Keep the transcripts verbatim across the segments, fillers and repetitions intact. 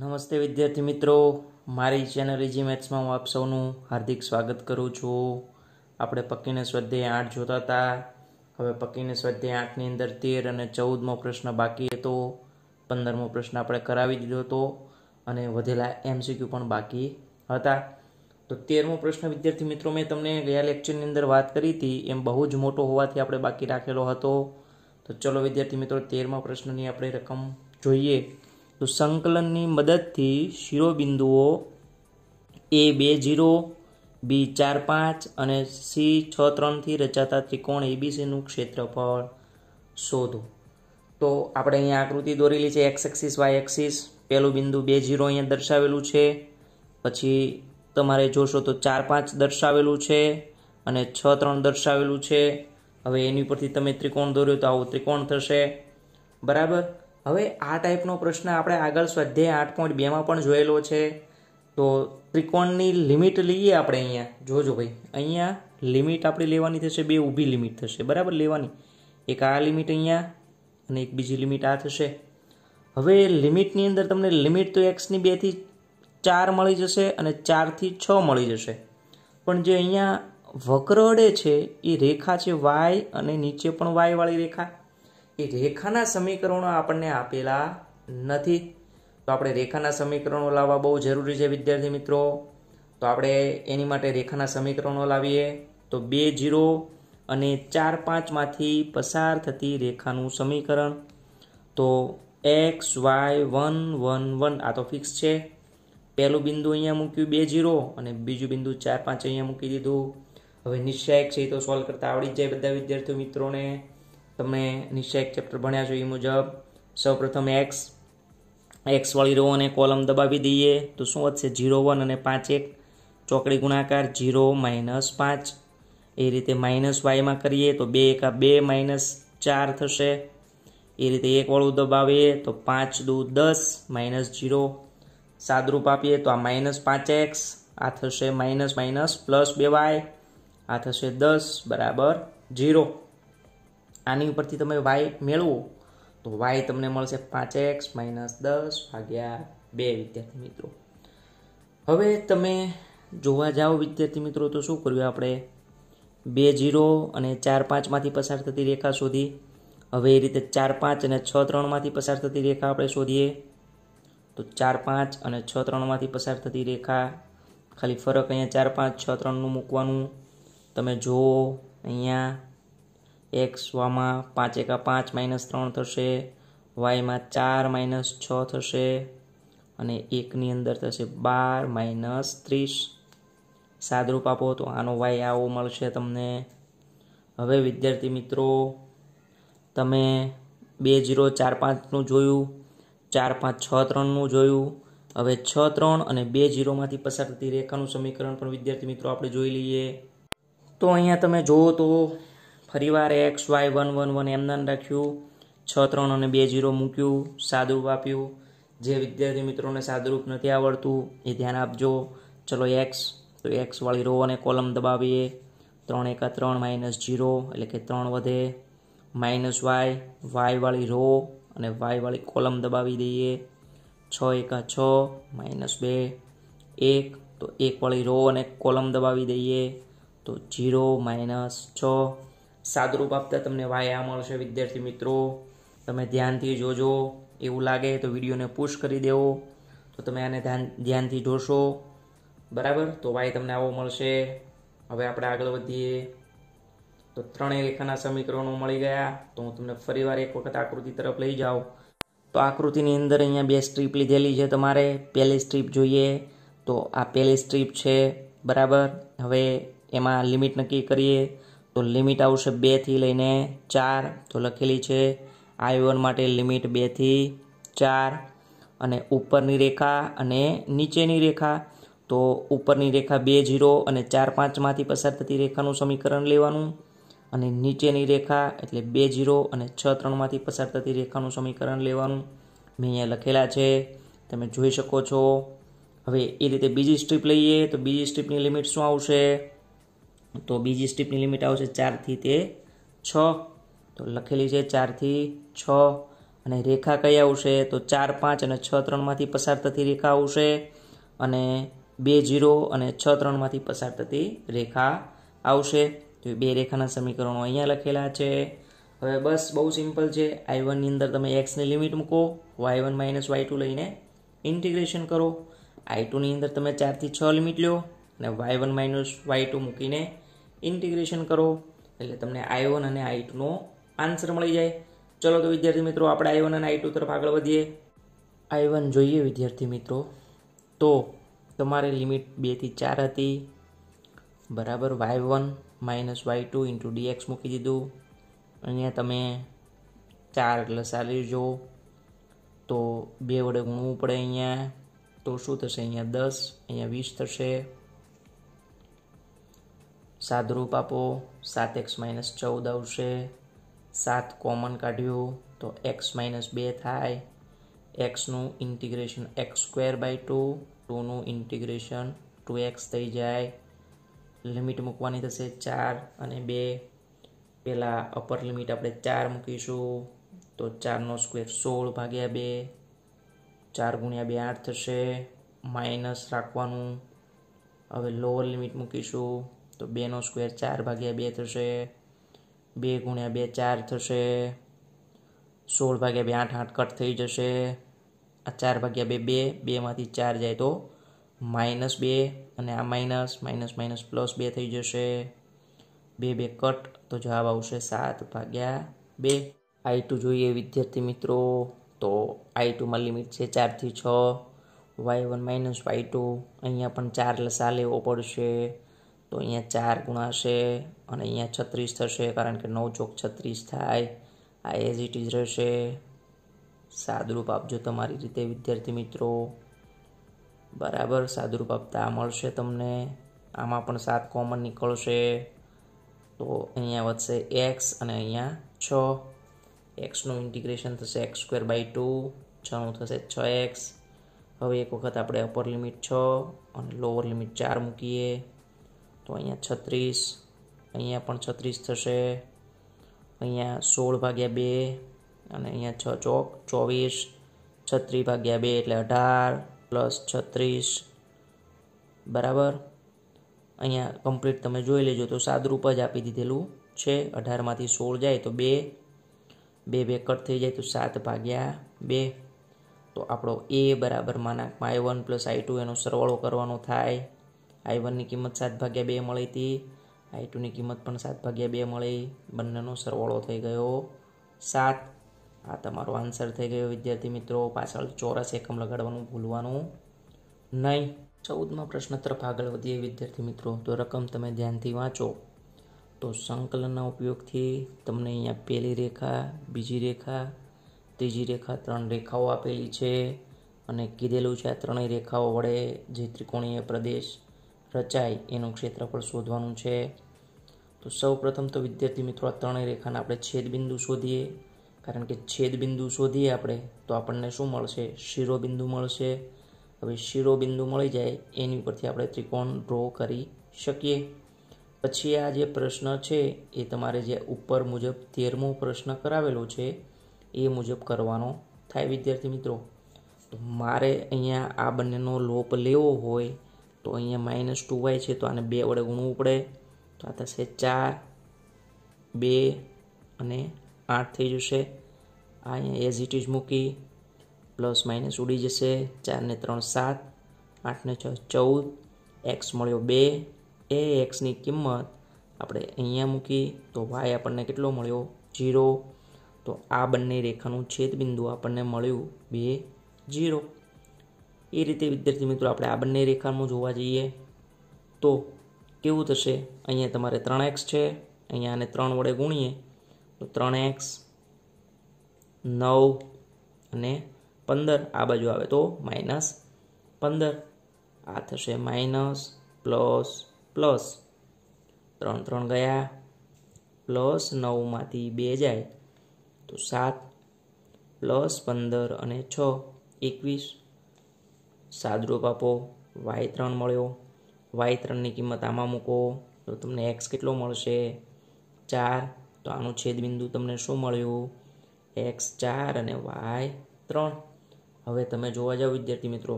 નમસ્તે વિદ્યાર્થી મિત્રો, મારી ચેનલ એજી મેથ્સમાં હું આપ સૌનું હાર્દિક સ્વાગત કરું છું. આપણે પક્કીને સ્વાધ્યાય આઠ જોતા હતા. હવે પક્કીને સ્વાધ્યાય આઠની અંદર તેર અને ચૌદમો પ્રશ્ન બાકી હતો. પંદરમો પ્રશ્ન આપણે કરાવી દીધો હતો અને વધેલા એમસીક્યુ પણ બાકી હતા. તો તેરમો પ્રશ્ન વિદ્યાર્થી મિત્રો, મેં તમને ગયા લેક્ચરની અંદર વાત કરી હતી એમ બહુ જ મોટો હોવાથી આપણે બાકી રાખેલો હતો. તો ચલો વિદ્યાર્થી મિત્રો, તેરમા પ્રશ્નની આપણે રકમ જોઈએ. તો સંકલનની મદદથી શિરોબિંદુઓ એ બે ઝીરો, બી ચાર પાંચ અને સી છ ત્રણથી રચાતા ત્રિકોણ એબીસીનું ક્ષેત્રફળ શોધો. તો આપણે અહીંયા આકૃતિ દોરેલી છે, એક્સ એક્સિસ વાય એક્સિસ. પહેલું બિંદુ બે ઝીરો અહીંયા દર્શાવેલું છે, પછી તમારે જોશો તો ચાર પાંચ દર્શાવેલું છે અને છ ત્રણ દર્શાવેલું છે. હવે એની પરથી તમે ત્રિકોણ દોર્યો તો આવો ત્રિકોણ થશે, બરાબર. હવે આ ટાઈપનો પ્રશ્ન આપણે આગળ સ્વાધ્યાય આઠ પોઈન્ટ બેમાં પણ જોયેલો છે. તો ત્રિકોણની લિમિટ લઈએ આપણે. અહીંયા જોજો ભાઈ, અહીંયા લિમિટ આપણે લેવાની થશે, બે ઊભી લિમિટ થશે, બરાબર, લેવાની. એક આ લિમિટ અહીંયા અને એક બીજી લિમિટ આ થશે. હવે લિમિટની અંદર તમને લિમિટ તો એક્સની બેથી ચાર મળી જશે અને ચારથી છ મળી જશે, પણ જે અહીંયા વક્રડે છે એ રેખા છે વાય અને નીચે પણ વાયવાળી રેખા, એ રેખાના સમીકરણો આપણને આપેલા નથી. તો આપણે રેખાના સમીકરણો લાવવા બહુ જરૂરી છે વિદ્યાર્થી મિત્રો. તો આપણે એની માટે રેખાના સમીકરણો લાવીએ. તો બે જીરો અને ચાર પાંચમાંથી પસાર થતી રેખાનું સમીકરણ, તો X Y one one one આ તો ફિક્સ છે. પહેલું બિંદુ અહીંયા મૂક્યું બે જીરો અને બીજું બિંદુ ચાર પાંચ અહીંયા મૂકી દીધું. હવે નિશ્ચયક છે એ તો સોલ્વ કરતાં આવડી જાય બધા વિદ્યાર્થીઓ મિત્રોને. તમે નિશ્ચયક ચેપ્ટર ભણ્યા છો એ મુજબ સૌપ્રથમ એક્સ એક્સવાળી રો અને કોલમ દબાવી દઈએ. તો શું વધશે? જીરો વન અને પાંચ એક ચોકડી ગુણાકાર, જીરો માઇનસ પાંચ. એ રીતે માઇનસ વાયમાં કરીએ તો બે એકા બે માઇનસ ચાર થશે. એ રીતે એકવાળું દબાવીએ તો પાંચ દુ દસ માઇનસ જીરો, સાદરૂપ આપીએ તો આ માઇનસ પાંચ એક્સ, આ થશે માઇનસ માઇનસ પ્લસ બે વાય, આ થશે દસ બરાબર જીરો. આની ઉપરથી તમે વાય મેળવો તો વાય તમને મળશે પાંચ એક્સ માઇનસ દસ ભાગ્યા બે. વિદ્યાર્થી મિત્રો, હવે તમે જોવા જાઓ વિદ્યાર્થી મિત્રો, તો શું કર્યું આપણે? બે જીરો અને ચાર પાંચમાંથી પસાર થતી રેખા શોધી. હવે એ રીતે ચાર પાંચ અને છ ત્રણમાંથી પસાર થતી રેખા આપણે શોધીએ. તો ચાર પાંચ અને છ ત્રણમાંથી પસાર થતી રેખા, ખાલી ફરક અહીંયા ચાર પાંચ છ ત્રણનું મૂકવાનું. તમે જુઓ અહીંયા એક્સ વાયમાં પાંચ એકા પાંચ માઇનસ ત્રણ થશે, વાયમાં ચાર માઇનસ છ થશે અને એકની અંદર થશે બાર માઇનસ ત્રીસ. સાદરૂપ આપો તો આનો વાય આવો મળશે તમને. હવે વિદ્યાર્થી મિત્રો, તમે બે જીરો ચાર પાંચનું જોયું, ચાર પાંચ છ ત્રણનું જોયું. હવે છ ત્રણ અને બે જીરોમાંથી પસાર થતી રેખાનું સમીકરણ પણ વિદ્યાર્થી મિત્રો આપણે જોઈ લઈએ. તો અહીંયા તમે જુઓ તો ફરીવાર X Y one one one એમ નામ રાખ્યું, છ ત્રણ અને બે જીરો મૂક્યું, સાદુરૂપ આપ્યું. જે વિદ્યાર્થી મિત્રોને સાદુરૂપ નથી આવડતું એ ધ્યાન આપજો. ચલો એક્સ, તો એક્સવાળી રો અને કોલમ દબાવીએ. ત્રણ એકા ત્રણ માઇનસ જીરો એટલે કે ત્રણ વધે, માઇનસ વાય, વાયવાળી રો અને વાયવાળી કોલમ દબાવી દઈએ. છ એકા છ માઇનસ બે એક, તો એકવાળી રો અને કોલમ દબાવી દઈએ તો જીરો માઇનસ છ. સાદરૂપ આપતા તમને વાય આ મળશે. વિદ્યાર્થી મિત્રો, તમે ધ્યાનથી જોજો. એવું લાગે તો વિડીયોને પુશ કરી દેવો, તો તમે આને ધ્યાન ધ્યાનથી જોશો, બરાબર. તો વાય તમને આવો મળશે. હવે આપણે આગળ વધીએ. તો ત્રણેય રેખાના સમીકરણો મળી ગયા. તો હું તમને ફરીવાર એક વખત આકૃતિ તરફ લઈ જાઉં. તો આકૃતિની અંદર અહીંયા બે સ્ટ્રીપ લીધેલી છે તમારે. પહેલી સ્ટ્રીપ જોઈએ તો આ પહેલી સ્ટ્રીપ છે, બરાબર. હવે એમાં લિમિટ નક્કી કરીએ. તો લિમિટ આવશે બેથી લઈને ચાર. તો લખેલી છે આઈ વન માટે લિમિટ બેથી ચાર અને ઉપરની રેખા અને નીચેની રેખા. તો ઉપરની રેખા બે જીરો અને ચાર પાંચમાંથી પસાર થતી રેખાનું સમીકરણ લેવાનું અને નીચેની રેખા એટલે બે જીરો અને છ ત્રણમાંથી પસાર થતી રેખાનું સમીકરણ લેવાનું. મેં અહીંયા લખેલા છે, તમે જોઈ શકો છો. હવે એ રીતે બીજી સ્ટ્રીપ લઈએ. તો બીજી સ્ટ્રીપની લિમિટ શું આવશે? તો બીજી સ્ટ્રીપની લિમિટ આવશે ચારથી તે છ. તો લખેલી છે ચારથી છ અને રેખા કઈ આવશે તો ચાર પાંચ અને છ ત્રણ માંથી પસાર થતી રેખા આવશે અને બે જીરો અને છ ત્રણ માંથી પસાર થતી રેખા આવશે તો બે રેખાના સમીકરણો અહીંયા લખેલા છે હવે બસ બહુ સિમ્પલ છે આઈ વન ની અંદર તમે x ની લિમિટ મૂકો વાય વન - વાય ટુ લઈને ઇન્ટિગ્રેશન કરો આઈ ટુ ની અંદર તમે ચાર થી છ લિમિટ લ્યો અને વાય વન - વાય ટુ મૂકીને ઇન્ટિગ્રેશન કરો એટલે તમને આઈ વન અને આઈ ટુ નો આન્સર મળી જાય चलो तो विद्यार्थी मित्रों आपणे आई वन अने आई टू तरफ आगळ वधीए आई वन जोईए विद्यार्थी मित्रों तो तमारे लिमिट दो थी चार हती बराबर वाय वन - वाय टू * dx मूकी दीधुं अहींया तमे चार એટલે ચાલી જો तो दो વડે ગુણવું પડે અહીંયા તો શું થશે અહીંયા દસ અહીંયા વીસ થશે સાદુરૂપ આપો सात एक्स - चौदह આવશે सात कॉमन काढ्यो तो x - दो થાય x નું integration X square by two two નું ઇન્ટિગ્રેશન टू एक्स થઈ જાય લિમિટ મૂકવાની થશે चार અને दो પહેલા અપર લિમિટ આપણે चार મૂકીશું તો चार નો સ્ક્વેર सोलह ભાગ્યા दो चार ગુણ્યા दो आठ થશે માઈનસ રાખવાનું હવે લોઅર લિમિટ મૂકીશું તો दो નો સ્ક્વેર चार ભાગ્યા दो થશે दो गुण्या दो चार थशे सोलह भाग्या दो आठ आठ कट थई जशे आ चार भाग्या दो बे बे मांथी चार जाए तो माइनस बे अने आ माइनस माइनस माइनस प्लस बे थई जशे बे बे कट तो जवाब आवशे सात भाग्या दो आई टू जोईए विद्यार्थी मित्रों तो आई टू मां लिमिट छे चार थी छ वाय वन - वाय टू अहींया पण चार लसा लेवो पडशे तो अहींया चार गुणाशे अने अहींया छत्रीस थशे कारण के नौ चोक छत्रीस थाय आ एज इट इज रहेशे सादुरूप आपजो तमारी रीते विद्यार्थी मित्रों बराबर सादुरूप आपता मळशे तमने आमां पण सात कॉमन निकळशे तो अहींया वधशे एक्स अने अहींया छ एक्स नुं इंटीग्रेशन थशे एक्स स्क्वायर बाय टू छ नुं थशे सिक्स एक्स हवे एक वखत आपणे अपर लिमिट छ अने लोअर लिमिट चार मूकीए तो अहींया छत्रीस अहींया पण छत्रीस थशे अहींया सोलह भाग्या दो अने अहींया छ चौक चौबीस छत्रीस भाग्या दो एटले अठार प्लस छत्रीस बराबर अहींया कम्प्लीट तमे जोई लेजो तो सादुरूप ज आपी दीधेलुं छे अठार मांथी सोलह जाए तो दो दो दो कट थई जाए तो सात भाग्या दो तो आपणो a बराबर मानांक I one plus I two एनो सरवाळो करवानो थाय आई वन ની કિંમત सात भाग्या दो મળી હતી आई टू ની કિંમત પણ सात भाग्या दो મળી બંનેનો સરવાળો થઈ ગયો सात આ તમારો આન્સર થઈ ગયો વિદ્યાર્થી મિત્રો પાછળ ચોરસ એકમ લગાડવાનું ભૂલવાનું નહીં ચૌદ માં પ્રશ્ન તરફ આગળ વધીએ વિદ્યાર્થી મિત્રો તો રકમ તમે ધ્યાનથી વાંચો તો સંકલનના ઉપયોગથી તમને અહીંયા પહેલી રેખા બીજી રેખા ત્રીજી રેખા ત્રણ રેખાઓ આપેલી છે અને કીધેલું છે આ ત્રણેય રેખાઓ વડે જે ત્રિકોણીય પ્રદેશ रचाय एनु क्षेत्रफळ शोधवानुं छे तो सौ प्रथम तो विद्यार्थी मित्रों आ त्रणेय रेखाना आपणे छेदबिंदु शोधीए कारण के छेदबिंदु शोधीए आपणे तो आपणने शुं मळशे शिरोबिंदु मळशे हवे शिरोबिंदु मळी जाय एनी परथी आपणे त्रिकोण ड्रो करी शकीए पछी आ जे प्रश्न छे ए तमारे जे उपर मुजब तेरमो प्रश्न करावेलो छे ए मुजब करवानो थाय विद्यार्थी मित्रों तो मारे अहींया आ बंनेनो लोप लेवो होय तो अहींया माइनस टू वाई है तो आने दो वडे गुणवू पड़े तो आ थशे चार दो अने आठ थई जशे आ अहींया एज इट इज मूकी प्लस माइनस उडी जशे चार ने तीन सात आठ ने छह चौदह एक्स मळ्यो दो ए एक्स नी किंमत आपणे अहींया मूकी तो वाय आपणने केटलो मळ्यो जीरो तो आ बंने रेखानुं छेदबिंदु आपणने मळ्युं दो जीरो ए रीते विद्यार्थी मित्रों आपणे आ बंने रेखामां जोवा जोईए तो केवुं थशे अहींया तमारे त्रण एक्स छे अहींया आने त्रण वडे गुणीए तो त्रण एक्स नौ अने पंदर आ बाजू आवे तो माइनस पंदर आ थशे माइनस प्लस प्लस त्रण त्रण गया प्लस नौ मांथी दो जाए तो सात प्लस पंदर अने छ एकवीस सादुरूप आपो वाय त्रण मळ्यो वाय त्रण ની કિંમત આમાં મૂકો તો તમને x કેટલો મળશે ચાર તો આનું છેદબિંદુ તમને શું મળ્યું x ચાર અને y ત્રણ. હવે તમે જોવા જાવ વિદ્યાર્થી મિત્રો,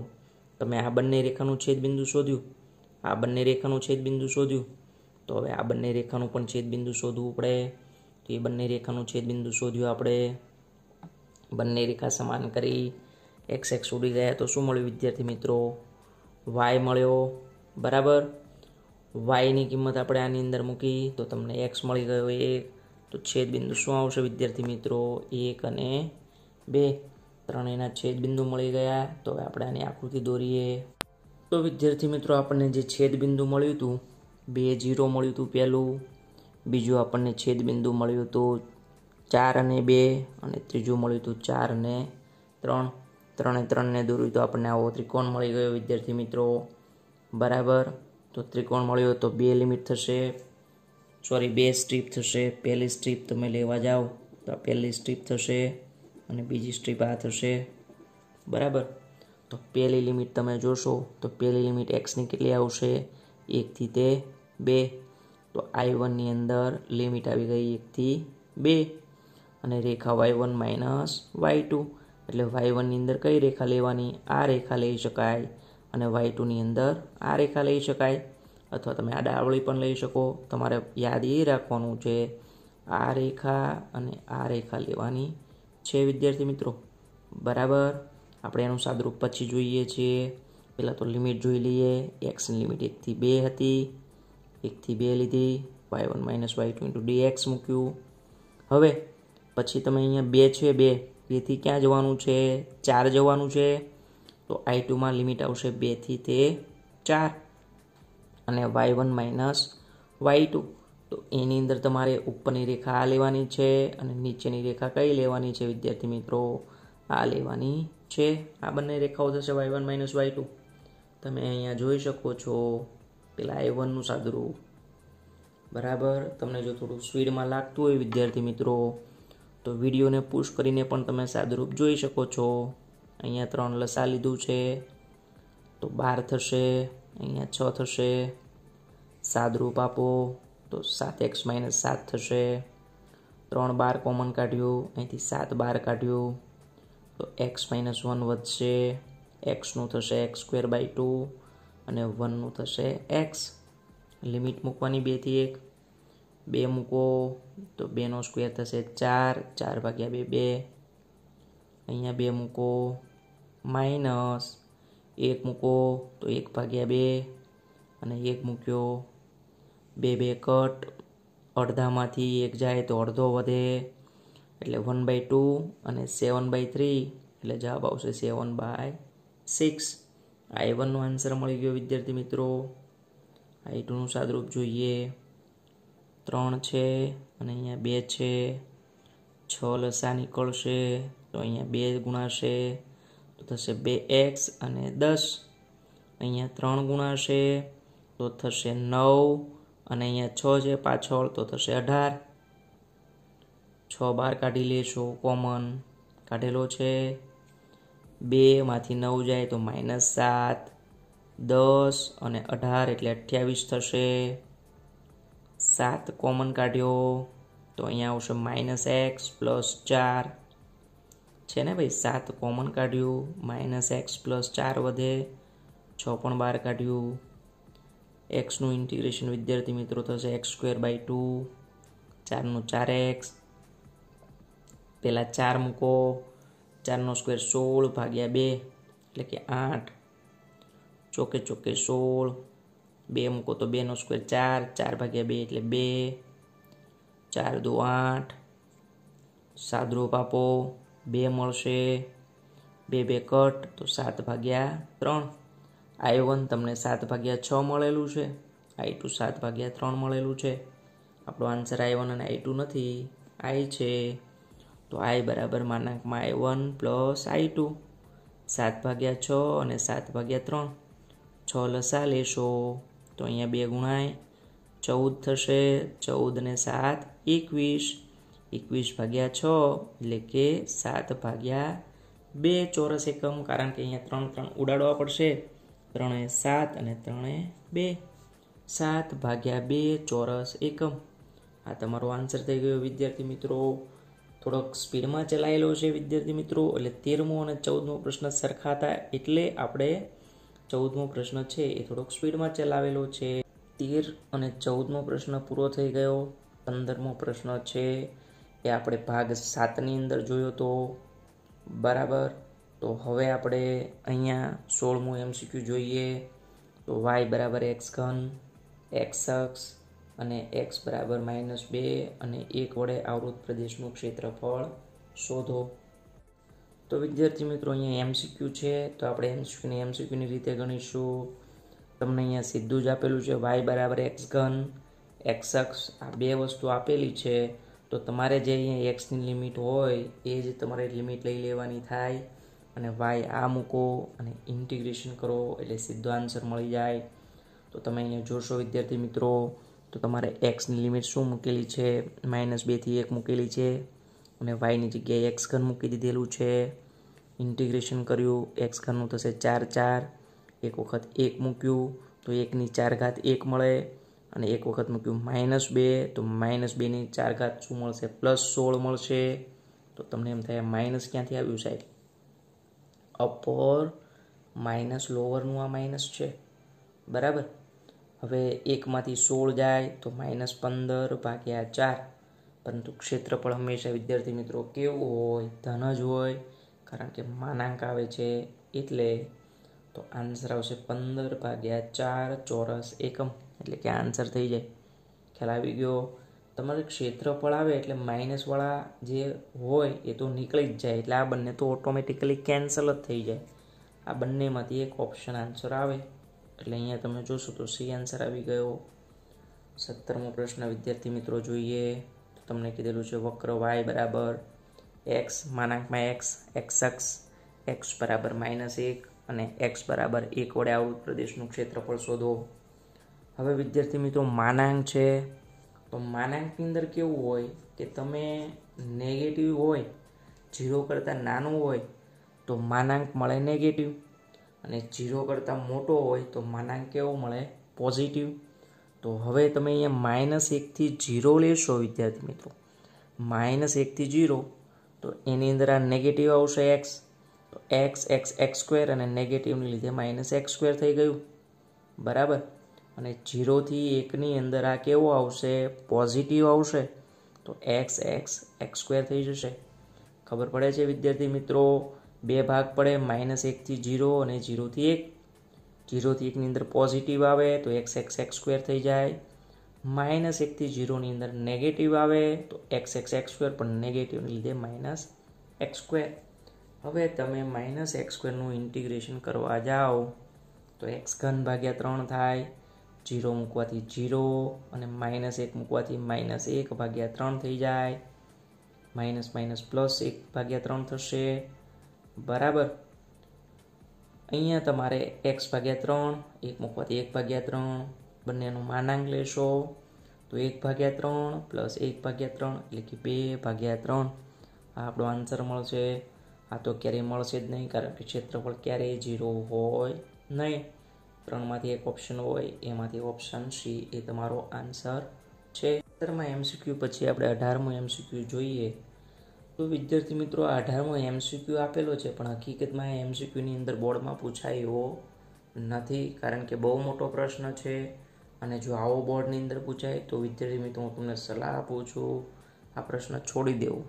તમે આ બંને રેખાનું છેદબિંદુ શોધ્યું, આ બંને રેખાનું છેદબિંદુ શોધ્યું, તો હવે આ બંને રેખાનું પણ છેદબિંદુ શોધવું પડે. તો એ બંને રેખાનું છેદબિંદુ શોધ્યું આપણે, બંને રેખા સમાન કરી x x ઉડી ગયા તો શું મળ્યું વિદ્યાર્થી મિત્રો? y મળ્યો, બરાબર. y ની કિંમત આપણે આની અંદર મૂકી તો તમને x મળી ગયો એક. તો છેદબિંદુ શું આવશે વિદ્યાર્થી મિત્રો? એક અને બે, ત્રણેયના છેદબિંદુ મળી ગયા. તો હવે આપણે આની આકૃતિ દોરીએ. તો વિદ્યાર્થી મિત્રો આપણને જે છેદબિંદુ મળ્યું હતું, બે જીરો મળ્યું હતું પહેલું, બીજું આપણને છેદબિંદુ મળ્યું હતું ચાર અને બે, અને ત્રીજું મળ્યું હતું ચાર અને ત્રણ. ત્રણે ત્રણને દોર્યું તો આપણને આવો ત્રિકોણ મળી ગયો વિદ્યાર્થી મિત્રો, બરાબર. તો ત્રિકોણ મળ્યો તો બે લિમિટ થશે, સોરી બે સ્ટ્રીપ થશે. પહેલી સ્ટ્રીપ તમે લેવા જાઓ તો આ પહેલી સ્ટ્રીપ થશે અને બીજી સ્ટ્રીપ આ થશે, બરાબર. તો પહેલી લિમિટ તમે જોશો તો પહેલી લિમિટ એક્સની કેટલી આવશે? એકથી તે બે. તો આઈ વનની અંદર લિમિટ આવી ગઈ એકથી બે, અને રેખા Y one minus Y two, એટલે વાય વનની અંદર કઈ રેખા લેવાની? આ રેખા લઈ શકાય, અને વાય ટુની અંદર આ રેખા લઈ શકાય, અથવા તમે આ ડાળવળી પણ લઈ શકો. તમારે યાદ એ રાખવાનું છે, આ રેખા અને આ રેખા લેવાની છે વિદ્યાર્થી મિત્રો, બરાબર. આપણે એનું સાદુરૂપ પછી જોઈએ છીએ, પહેલાં તો લિમિટ જોઈ લઈએ. એક્સની લિમિટ એકથી બે હતી, એકથી બે લીધી, Y one minus Y two into D X મૂક્યું. હવે પછી તમે અહીંયા બે છે, બે બેથી ક્યાં જવાનું છે? ચાર જવાનું છે. તો આઈ ટુમાં લિમિટ આવશે બેથી તે ચાર, અને Y one minus Y two. તો એની અંદર તમારે ઉપરની રેખા આ લેવાની છે અને નીચેની રેખા કઈ લેવાની છે વિદ્યાર્થી મિત્રો? આ લેવાની છે. આ બંને રેખાઓ થશે Y one minus Y two. તમે અહીંયા જોઈ શકો છો પેલા આઈ વનનું સાદુરૂપ, બરાબર. તમને જો થોડું સ્પીડમાં લાગતું હોય વિદ્યાર્થી મિત્રો તો વિડીયોને પુશ કરીને પણ તમે સાદુરૂપ જોઈ શકો છો. અહીંયા ત્રણ લસા લીધું છે તો બાર થશે, અહીંયા છ થશે. સાદુરૂપ આપો તો સાત એક્સ માઇનસ સાત થશે. ત્રણ બાર કોમન કાઢ્યું, અહીંથી સાત બાર કાઢ્યું તો એક્સ માઇનસ વન વધશે. એક્સનું થશે એક્સ સ્ક્વેર બાય ટુ અને વનનું થશે એક્સ. લિમિટ મૂકવાની બેથી એક, બે મૂકો તો બેનો સ્ક્વેર થશે ચાર, ચાર ભાગ્યા બે બે, અહીંયા બે મૂકો માઇનસ, એક મૂકો તો એક ભાગ્યા બે, અને એક મૂક્યો બે બે કટ, અડધામાંથી એક જાય તો અડધો વધે એટલે વન બાય ટુ, અને સેવન બાય થ્રી, એટલે જવાબ આવશે સેવન બાય સિક્સ. આઈ વનનો આન્સર મળી ગયો વિદ્યાર્થી મિત્રો. આઈ ટુનું સાદુરૂપ જોઈએ, ત્રણ છે અને અહીંયા બે છે, છ લસા નીકળશે તો અહીંયા બે ગુણાશે તો થશે બે એક્સ અને દસ. અહીંયા ત્રણ ગુણાશે તો થશે નવ, અને અહીંયા છ છે પાછળ તો થશે અઢાર. છ બાર કાઢી લેશો, કોમન કાઢેલો છે, બે માંથી નવ જાય તો માઇનસ સાત, દસ અને અઢાર એટલે અઠ્યાવીસ થશે. સાત કોમન કાઢ્યો તો અહીંયા આવશે માઇનસ એક્સ પ્લસ ચાર છે ને ભાઈ, સાત કોમન કાઢ્યું, માઇનસ એક્સ પ્લસ ચાર વધે, છ પણ બહાર કાઢ્યું. એક્સનું ઇન્ટિગ્રેશન વિદ્યાર્થી મિત્રો થશે એક્સ સ્ક્વેર બાય ટુ, ચારનું ચાર એક્સ, પહેલાં ચાર મૂકો, ચારનો સ્ક્વેર સોળ ભાગ્યા બે એટલે કે આઠ, ચોકે ચોકે સોળ, બે મૂકો તો બેનો સ્ક્વેર ચાર, ચાર ભાગ્યા બે એટલે બે, ચાર દો આઠ. સાદુરૂપ આપો, બે મળશે, બે બે કટ તો સાત ભાગ્યા ત્રણ. આઈ વન તમને સાત ભાગ્યા છ મળેલું છે, આઈ ટુ સાત ભાગ્યા ત્રણ મળેલું છે. આપણો આન્સર આઈ વન અને આઈ ટુ નથી, આઈ છે. તો આઈ બરાબર માનાંકમાં I one plus I two, સાત ભાગ્યા છ અને સાત ભાગ્યા ત્રણ. છ લસા લેશો તો અહીંયા બે ગુણાય ચૌદ થશે, ચૌદ ને સાત એકવીસ, એકવીસ ભાગ્યા છ એટલે કે સાત ભાગ્યા બે ચોરસ એકમ, કારણ કે અહીંયા ત્રણ ત્રણ ઉડાડવા પડશે, ત્રણે સાત અને ત્રણે બે, સાત ભાગ્યા બે ચોરસ એકમ. આ તમારો આન્સર થઈ ગયો વિદ્યાર્થી મિત્રો. થોડોક સ્પીડમાં ચલાયેલો છે વિદ્યાર્થી મિત્રો, એટલે તેરમો અને ચૌદમો પ્રશ્ન સરખા હતા એટલે આપણે ચૌદમો પ્રશ્ન છે એ થોડોક સ્પીડમાં ચલાવેલો છે. તેર અને ચૌદમો પ્રશ્ન પૂરો થઈ ગયો. પંદરમો પ્રશ્ન છે એ આપણે ભાગ સાતની અંદર જોયો તો બરાબર. તો હવે આપણે અહીંયા સોળમો એમસીક્યુ જોઈએ. તો વાય બરાબર એક્સ ઘન, એક્સ અક્ષ અને એક્સ બરાબર માઇનસ બે અને એક વડે આવૃત પ્રદેશનું ક્ષેત્રફળ શોધો. તો વિદ્યાર્થી મિત્રો અહીંયા એમસીક્યુ છે તો આપણે એમસીક્યુને એમસીક્યુની રીતે ગણીશું. તમને અહીંયા સીધું જ આપેલું છે વાય બરાબર એક્સ ઘન, એક્સ અક્ષ, આ બે વસ્તુ આપેલી છે. તો તમારે જે અહીંયા એક્સની લિમિટ હોય એ જ તમારે લિમિટ લઈ લેવાની થાય અને વાય આ મૂકો અને ઇન્ટિગ્રેશન કરો એટલે સીધો આન્સર મળી જાય. તો તમે અહીંયા જોશો વિદ્યાર્થી મિત્રો તો તમારે એક્સની લિમિટ શું મૂકેલી છે, માઇનસ બેથી એક મૂકેલી છે અને વાયની જગ્યાએ એક્સ ઘન મૂકી દીધેલું છે. ઇન્ટિગ્રેશન કર્યું, એક્સ ઘનનું થશે ચાર ચાર, એક વખત એક મૂક્યું તો એકની ચાર ઘાત એક મળે અને એક વખત મૂક્યું માઇનસ બે તો માઇનસ બેની ચાર ઘાત શું મળશે, પ્લસ સોળ મળશે. તો તમને એમ થાય માઇનસ ક્યાંથી આવ્યું સાહેબ, અપર માઇનસ લોવરનું આ માઇનસ છે બરાબર. હવે એકમાંથી સોળ જાય તો માઇનસ પંદર ભાગ્યા ચાર, પરંતુ ક્ષેત્રફળ હંમેશા વિદ્યાર્થી મિત્રો કેવું હોય, ધન જ હોય, કારણ કે માનાંક આવે છે એટલે. તો આન્સર આવશે પંદર ભાગ્યા ચાર ચોરસ એકમ, એટલે કે આન્સર થઈ જાય. ખ્યાલ આવી ગયો? તમારે ક્ષેત્રફળ આવે એટલે માઇનસવાળા જે હોય એ તો નીકળી જ જાય, એટલે આ બંને તો ઓટોમેટિકલી કેન્સલ જ થઈ જાય. આ બંનેમાંથી એક ઓપ્શન આન્સર આવે એટલે અહીંયા તમે જોશો તો સી આન્સર આવી ગયો. સત્તરમો પ્રશ્ન વિદ્યાર્થી મિત્રો જોઈએ. તો તમને કીધેલું છે વક્ર વાય બરાબર એક્સ માનાંકમાં એક્સ, એક્સ અક્ષ, એક્સ બરાબર માઇનસ એક અને એક્સ બરાબર એક વડે આવૃત પ્રદેશનું ક્ષેત્રફળ શોધો. હવે વિદ્યાર્થી મિત્રો માનાંક છે તો માનાંકની અંદર કેવું હોય કે તમે નેગેટિવ હોય, ઝીરો કરતાં નાનું હોય તો માનાંક મળે નેગેટિવ અને જીરો કરતાં મોટો હોય તો માનાંક કેવો મળે, પોઝિટિવ. તો હવે તમે અહીંયા માઇનસ એકથી જીરો લેશો વિદ્યાર્થી મિત્રો, માઇનસ એકથી જીરો તો એની અંદર આ નેગેટિવ આવશે એક્સ, તો એક્સ એક્સ એક્સ સ્ક્વેર અને નેગેટિવને લીધે માઇનસ એક્સ સ્ક્વેર થઈ ગયું બરાબર. અને જીરોથી એકની અંદર આ કેવો આવશે, પોઝિટિવ આવશે, તો એક્સ એક્સ એક્સ સ્ક્વેર થઈ જશે. ખબર પડે છે વિદ્યાર્થી મિત્રો, બે ભાગ પડે માઇનસ એકથી જીરો અને જીરોથી એક, જીરોથી એકની અંદર પોઝિટિવ આવે તો એક્સ એક્સ એક્સ સ્ક્વેર થઈ જાય, માઇનસ એકથી જીરોની અંદર નેગેટિવ આવે તો એક્સ એક્સ એક્સ સ્ક્વેર પણ નેગેટિવને લીધે માઇનસ એક્સ સ્ક્વેર. હવે તમે માઇનસ એક્સ સ્ક્વેરનું ઇન્ટિગ્રેશન કરવા જાઓ તો એક્સ ઘન ભાગ્યા ત્રણ થાય, જીરો મૂકવાથી જીરો અને માઇનસ એક મૂકવાથી માઇનસ એક ભાગ્યા ત્રણ થઈ જાય, માઇનસ માઇનસ પ્લસ એક ભાગ્યા ત્રણ થશે બરાબર. અહીંયા તમારે એક્સ ભાગ્યા ત્રણ, એક મૂકવાથી એક ભાગ્યા ત્રણ, બંનેનો માનાંક લેશો તો એક ભાગ્યા ત્રણ પ્લસ એક ભાગ્યા ત્રણ એટલે કે બે ભાગ્યા ત્રણ આ આપણો આન્સર મળશે. આ તો ક્યારેય મળશે જ નહીં, કારણ કે ક્ષેત્રફળ ક્યારેય ઝીરો હોય નહીં. ત્રણમાંથી એક ઓપ્શન હોય એમાંથી ઓપ્શન સી એ તમારો આન્સર છે. સત્તરમાં એમસીક્યુ પછી આપણે અઢારમો એમસીક્યુ જોઈએ. તો વિદ્યાર્થી મિત્રો આ અઢારમો એમસીક્યુ આપેલો છે પણ હકીકતમાં એ એમસીક્યુની અંદર બોર્ડમાં પૂછાયો નથી, કારણ કે બહુ મોટો પ્રશ્ન છે અને જો આવો બોર્ડની અંદર પૂછાય તો વિદ્યાર્થી મિત્રો હું તમને સલાહ આપું છું આ પ્રશ્ન છોડી દેવો,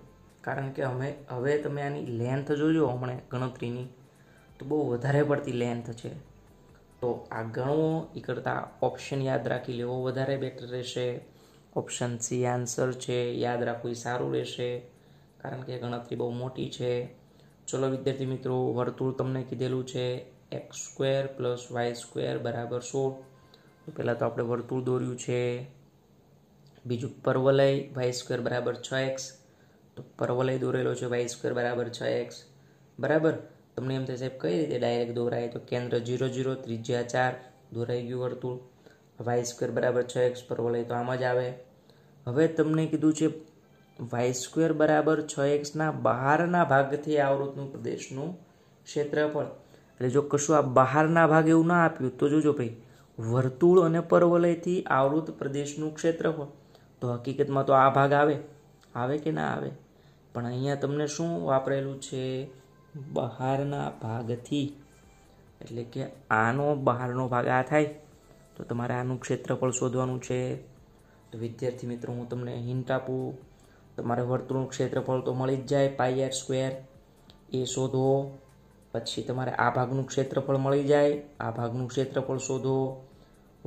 કારણ કે અમે હવે તમે આની લેન્થ જોજો હમણાં ગણતરીની તો બહુ વધારે પડતી લેન્થ છે. તો આ ગણવો એ કરતાં ઓપ્શન યાદ રાખી લેવો વધારે બેટર રહેશે. ઓપ્શન સી આન્સર છે, યાદ રાખવું એ સારું રહેશે કારણ કે ગણતરી બહુ મોટી છે. ચલો વિદ્યાર્થી મિત્રો, વર્તુળ તમને કીધેલું છે X square plus Y square બરાબર સોળ. તો પહેલાં તો આપણે વર્તુળ દોર્યું છે. બીજું પરવલય વાય સ્ક્વેર બરાબર છ એક્સ, તો પરવલય દોરેલો છે વાય સ્ક્વેર બરાબર છ એક્સ બરાબર. તમને એમ થાય સાહેબ કઈ રીતે ડાયરેક્ટ દોરાય, તો કેન્દ્ર ઝીરો ઝીરો, ત્રિજ્યા ચાર, દોરાઈ ગયું વર્તુળ. વાય સ્ક્વેર બરાબર છ એક્સ, પરવલય તો આમ જ આવે. હવે તમને કીધું છે વાય સ્ક્વેર બરાબર છ એક્સના બહારના ભાગથી આવૃતનું પ્રદેશનું ક્ષેત્રફળ, એટલે જો કશું આ બહારના ભાગ એવું ના આપ્યું તો જોજો ભાઈ વર્તુળ અને પરવલયથી આવૃત પ્રદેશનું ક્ષેત્રફળ, તો હકીકતમાં તો આ ભાગ આવે આવે કે ના આવે, પણ અહીંયા તમને શું વાપરેલું છે બહારના ભાગથી એટલે કે આનો બહારનો ભાગ આ થાય તો તમારે આનું ક્ષેત્રફળ શોધવાનું છે તો વિદ્યાર્થી મિત્રો હું તમને હિન્ટ આપું તમારે વર્તુળનું ક્ષેત્રફળ તો મળી જ જાય પાઈ r સ્ક્વેર એ શોધો પછી તમારે આ ભાગનું ક્ષેત્રફળ મળી જાય આ ભાગનું ક્ષેત્રફળ શોધો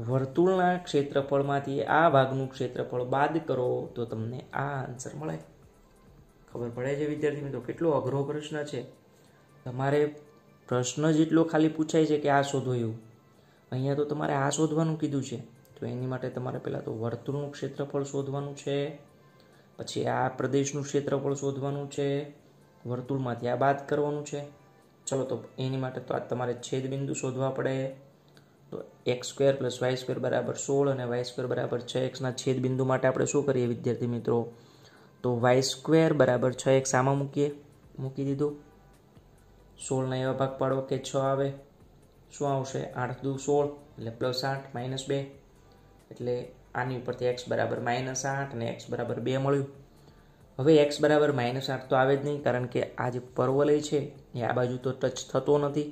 વર્તુળના ક્ષેત્રફળમાંથી આ ભાગનું ક્ષેત્રફળ બાદ કરો તો તમને આ આન્સર મળે ખબર પડે છે વિદ્યાર્થી મિત્રો કેટલો અઘરો પ્રશ્ન છે તમારે પ્રશ્ન જેટલો ખાલી પૂછાય છે કે આ શોધો એવું અહીંયા તો તમારે આ શોધવાનું કીધું છે તો એની માટે તમારે પહેલા તો વર્તુળનું ક્ષેત્રફળ શોધવાનું છે પછી આ પ્રદેશનું ક્ષેત્રફળ શોધવાનું છે વર્તુળમાંથી આ બાદ કરવાનું છે ચલો તો એની માટે તો આ તમારે છેદ બિંદુ શોધવા પડે તો X square plus Y square બરાબર સોળ અને વાય સ્ક્વેર બરાબર છ એક્સના છેદ બિંદુ માટે આપણે શું કરીએ વિદ્યાર્થી મિત્રો તો વાય સ્ક્વેર બરાબર છ એક્સ આમાં મૂકીએ મૂકી દીધો સોળના એવા ભાગ પાડો કે છ આવે શું આવશે આઠ દુ સોળ એટલે પ્લસ આઠ માઇનસ બે એટલે આની ઉપરથી એક્સ બરાબર માઇનસ આઠ અને એક્સ બરાબર બે મળ્યું હવે એક્સ બરાબર માઇનસ આઠ તો આવે જ નહીં કારણ કે આ જે પરવલય છે એ આ બાજુ તો ટચ થતો નથી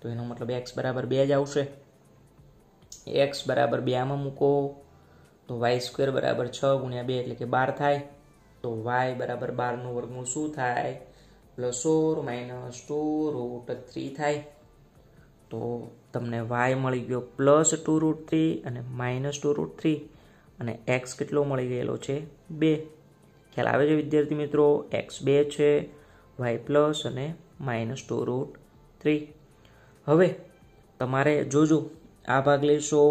તો એનો મતલબ એક્સ બરાબર બે જ આવશે એક્સ બરાબર બે આમાં મૂકો તો વાય સ્ક્વેર બરાબર છ ગુણ્યા બે એટલે કે બાર થાય તો વાય બરાબર બારનું વર્ગમૂળ શું થાય પ્લસ સોળ માઇનસ ટુ રૂટ થ્રી થાય તો તમને વાય મળી ગયો પ્લસ ટુ રૂટ થ્રી અને માઇનસ ટુ રૂટ થ્રી અને એક્સ કેટલો મળી ગયેલો છે બે ખ્યાલ આવે છે વિદ્યાર્થી મિત્રો એક્સ બે છે વાય પ્લસ અને માઇનસ ટુ રૂટ થ્રી હવે તમારે જોજો આ ભાગ લેશો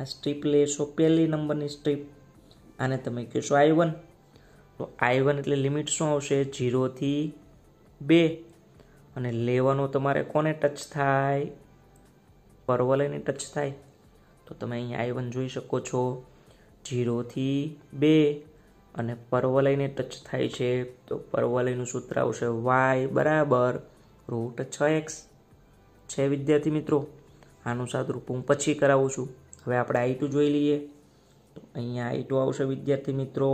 આ સ્ટ્રીપ લેશો પહેલી નંબરની સ્ટ્રીપ આને તમે કહેશો આઈ વન તો આઈ વન એટલે લિમિટ શું આવશે ઝીરોથી બે અને લેવાનો તમારે કોને ટચ થાય પરવલયને ટચ થાય તો તમે અહીંયા આઈ વન જોઈ શકો છો ઝીરોથી બે અને પરવલયને ટચ થાય છે તો પરવલયનું સૂત્ર આવશે વાય બરાબર રૂટ છ એક્સ છે વિદ્યાર્થી મિત્રો આનું સાદુરૂપ હું પછી કરાવું છું હવે આપણે આઈ ટુ જોઈ લઈએ તો અહીંયા આઈ ટુ આવશે વિદ્યાર્થી મિત્રો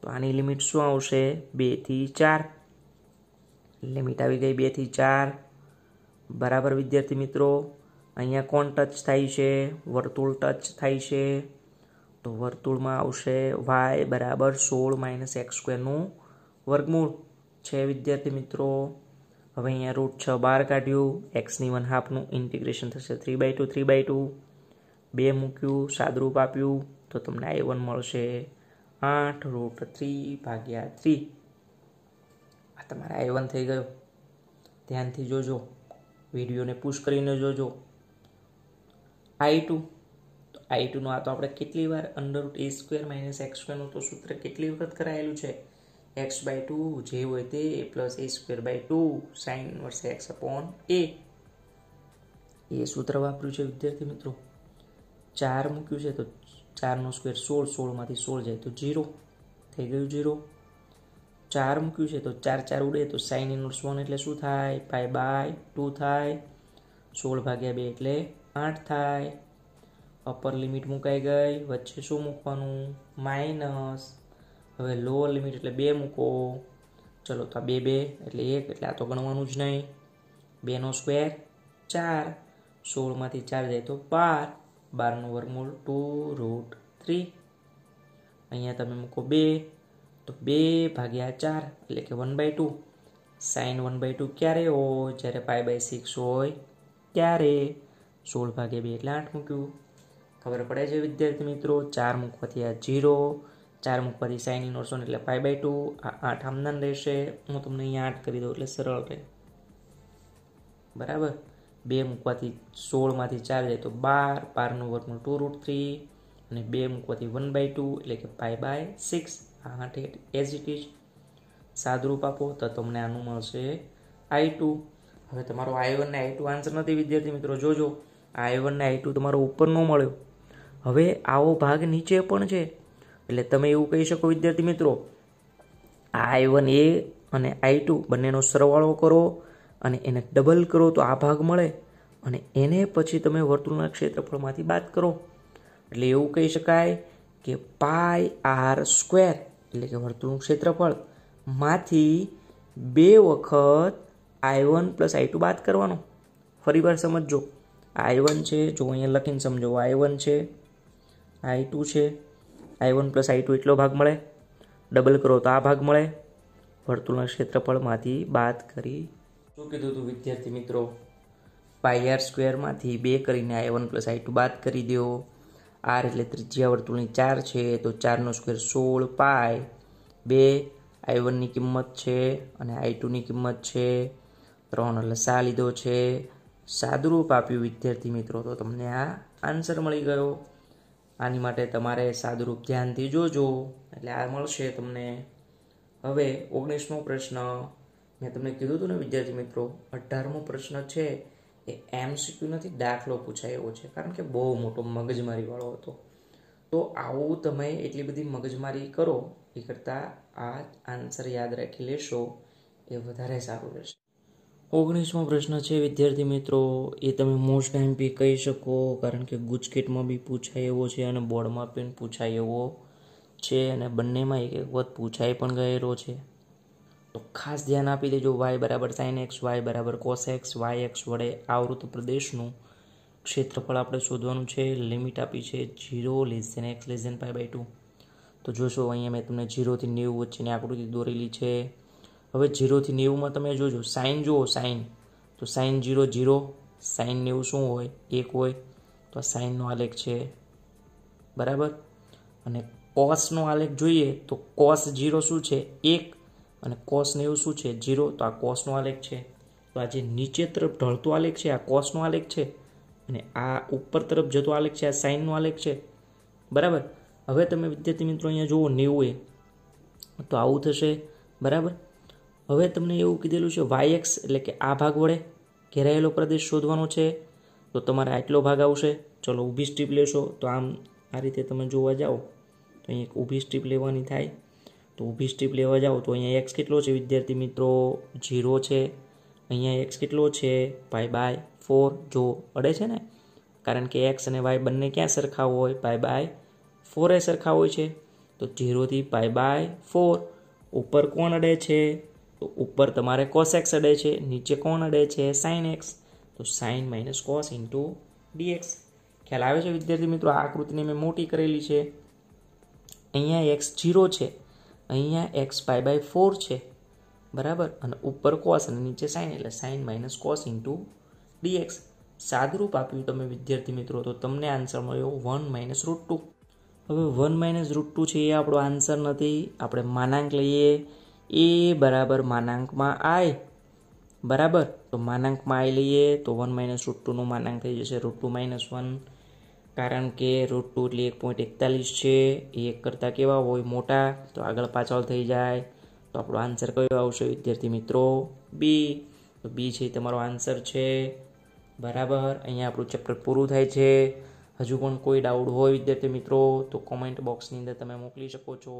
તો આની લિમિટ શું આવશે બેથી ચાર લિમિટ આવી ગઈ બે થી ચાર બરાબર વિદ્યાર્થી મિત્રો અહીંયા કોણ ટચ થાય છે વર્તુળ ટચ થાય છે તો વર્તુળમાં આવશે વાય બરાબર સોળ માઇનસ એક્સ સ્ક્વેરનું વર્ગમૂળ છે વિદ્યાર્થી મિત્રો હવે અહીંયા રૂટ છ બાર કાઢ્યું એક્સની વન હાફનું ઇન્ટિગ્રેશન થશે three by two three by two બે મૂક્યું સાદરૂપ આપ્યું તો તમને આઈ વન મળશે આઠ રૂટ થ્રી ભાગ્યા થ્રી તમારે આઈ વન થઈ ગયો ધ્યાનથી જોજો વિડીયોને પુશ કરીને જોજો આઈ ટુ તો આઈ ટુનું આ તો આપણે કેટલી વાર under root A square minus X સ્ક્વેરનું તો સૂત્ર કેટલી વખત કરાયેલું છે એક્સ બાય ટુ જે હોય તે plus A square by two sine વર્ષે એક્સ અપોન એ એ સૂત્ર વાપર્યું છે વિદ્યાર્થી મિત્રો ચાર મૂક્યું છે તો ચારનો સ્ક્વેર સોળ સોળમાંથી સોળ જાય તો ઝીરો થઈ ગયું ઝીરો ચાર મૂક્યું છે તો ચાર ચાર ઉડે તો સાઇન ઇનવર્સ વન એટલે શું થાય પાઈ બાય ટુ થાય સોળ ભાગ્યા બે એટલે આઠ થાય અપર લિમિટ મુકાઈ ગઈ વચ્ચે શું મૂકવાનું માઇનસ હવે લોઅર લિમિટ એટલે બે મૂકો ચલો તો આ બે બે એટલે એક એટલે આ તો ગણવાનું જ નહીં બેનો સ્ક્વેર ચાર સોળમાંથી ચાર જાય તો બાર બારનું વર્ગમૂળ ટુ રૂટ થ્રી અહીંયા તમે મૂકો બે તો બે ભાગ્યા ચાર એટલે કે one by two sine one by two ક્યારે હોય જ્યારે પાય બાય સિક્સ હોય ત્યારે સોળ ભાગ્યા બે એટલે આઠ મૂક્યું ખબર પડે છે વિદ્યાર્થી મિત્રો ચાર મૂકવાથી આ ઝીરો ચાર મૂકવાથી સાઇન ઇનવર્સ વન એટલે પાય બાય ટુ આ આઠ આમદાન રહેશે હું તમને અહીંયા આઠ કરી દઉં એટલે સરળ રહે બરાબર બે મૂકવાથી સોળમાંથી ચાર જાય તો બાર બારનું વર્ગમૂળ ટુ રૂટ થ્રી અને બે મૂકવાથી વન બાય ટુ એટલે કે પાય બાય સિક્સ આઠ એટ એઝ ઇટ ઇઝ સાદુરૂપ આપો તો તમને આનું મળશે આઈ ટુ હવે તમારો આઈ વન ને આઈ ટુ આન્સર નથી વિદ્યાર્થી મિત્રો જોજો આઈ વન ને આઈ ટુ તમારો ઉપરનો મળ્યો હવે આવો ભાગ નીચે પણ છે એટલે તમે એવું કહી શકો વિદ્યાર્થી મિત્રો આ આઈ વન એ અને આઈ ટુ બંનેનો સરવાળો કરો અને એને ડબલ કરો તો આ ભાગ મળે અને એને પછી તમે વર્તુળના ક્ષેત્રફળમાંથી બાદ કરો એટલે એવું કહી શકાય કે પાય આર સ્ક્વેર એટલે કે વર્તુળનું ક્ષેત્રફળ माथी बे वखत I one plus I two बात करवानो। फरी बार समझो आई वन छे, जो अहींया लखीने समझो आई वन छे, आई टू छे, I one plus I two एटलो भाग मळे, डबल करो तो आ भाग मळे, वर्तुळना क्षेत्रफळमांथी बात करी। जो कीधुं तो विद्यार्थी मित्रों पाई आर स्क्वेर मांथी बे करीने I one plus I two बात करी दो। आर एटले त्रिज्या वर्तुळनी चार छे तो चार नो स्क्वेर सोळ पाई बे आई वन ની કિંમત છે અને आई टू ની કિંમત છે ત્રણ એટલે सा લીધો છે સાદુરૂપ આપ્યું વિદ્યાર્થી મિત્રો તો તમને આ આન્સર મળી ગયો। આની માટે તમારે સાદુરૂપ ધ્યાનથી જોજો એટલે આ મળશે તમને। હવે ઓગણીસમો પ્રશ્ન મેં તમને કીધું હતું ને વિદ્યાર્થી મિત્રો અઢારમો પ્રશ્ન છે એ એમસીક્યુ નથી દાખલો પૂછાયો છે કારણ કે બહુ મોટો મગજમારી વાળો હતો। तो आओ तमे एटली बधी मगजमारी करो ए करता आ आंसर याद राखी लेशो ए वधारे सारू रहेशे। ओगणीसमो प्रश्न छे विद्यार्थी मित्रों ए तमे मोस्ट एमपी कही शको कारण के गुजकेट में भी पूछाय एवो छे अने बोर्ड में पण पूछाय एवो छे अने बंने में एक एक वखत पूछाय पण गयेलो छे। तो खास ध्यान आपी देजो वाय बराबर साइन एक्स वाय बराबर कोस एक्स वाय एक्स वडे आवृत प्रदेशनुं क्षेत्रफल आपणे शोधवानुं छे। लिमिट आपी छे zero less than X less than pi by two. तो जोशो अहींया मैं तमने जीरो थी नेवु वच्चेनी आकृति दोरेली छे। हवे जीरो थी नेवु में तमे जोजो साइन जुओ साइन तो साइन जीरो जीरो साइन नेवु शुं होय एक होय तो आ साइननो आलेख छे बराबर। अने कोसनो आलेख जोईए तो कोस जीरो शुं छे एक अने कोस नेवु शुं छे जीरो तो आ कोसनो आलेख छे। तो आ जे नीचे तरफ ढळतो आलेख छे आ कोसनो आलेख छे अने आ ऊपर तरफ जतो आलेख छे आ साइन नो आलेख छे बराबर। हवे तमे विद्यार्थी मित्रों अहींया जुओ नेवु ए तो आवुं थशे बराबर। हवे तमने एवुं कीधेलुं छे वाय एक्स एटले के आ भाग वडे घेरायेलो प्रदेश शोधवानो छे तो तमारे आटलो भाग आवशे। चलो ऊभी स्ट्रीप लेशो तो आम आ रीते तमे जोवा जाओ तो अहीं एक ऊभी स्ट्रीप लेवानी थाय। तो ऊभी स्ट्रीप लेवा जाओ तो अहींया एक्स केटलो छे विद्यार्थी मित्रों जीरो छे। अहींया एक्स केटलो छे पाई बाय फोर जो अड़े छे ने कारण के एक्स अने वाय बंने क्या सरखा होय पाई बाय फोर ए सरखा होय छे। तो जीरो थी पाई बाय फोर ऊपर कोण अड़े छे तो ऊपर तमारे कोस एक्स अड़े छे नीचे कोण अड़े छे साइन एक्स तो sine minus cos into D X. ख्याल आवे छे विद्यार्थी मित्रों आकृतिने में मोटी करेली छे। अहींया एक्स जीरो छे अहींया एक्स पाई बाय फोर छे बराबर अने ऊपर कोस अने नीचे साइन एटले sine minus cos into D X. सादरूप आप्યું તમે વિદ્યાર્થી મિત્રો તો તમને આન્સર મળ્યો વન - √टू। હવે વન - √टू છે એ આપણો આન્સર નથી। આપણે માનાંક લઈએ a બરાબર માનાંકમાં i બરાબર તો માનાંકમાં i લઈએ તો વન - √टू નો માનાંક થઈ જશે √टू - વન કારણ કે √टू એટલે એક પોઈન્ટ એકતાલીસ છે એ એક કરતાં કેવા હોય મોટા તો આગળ પાછળ થઈ જાય। તો આપણો આન્સર કયો આવશે વિદ્યાર્થી મિત્રો b। તો b છે તમારો આન્સર છે बराबर। अहीं आपणुं चेप्टर पूरुं थाय छे। हजू पण कोई डाउट होय विद्यार्थी मित्रों तो कमेंट बॉक्सनी अंदर तमे मोकली शको छो।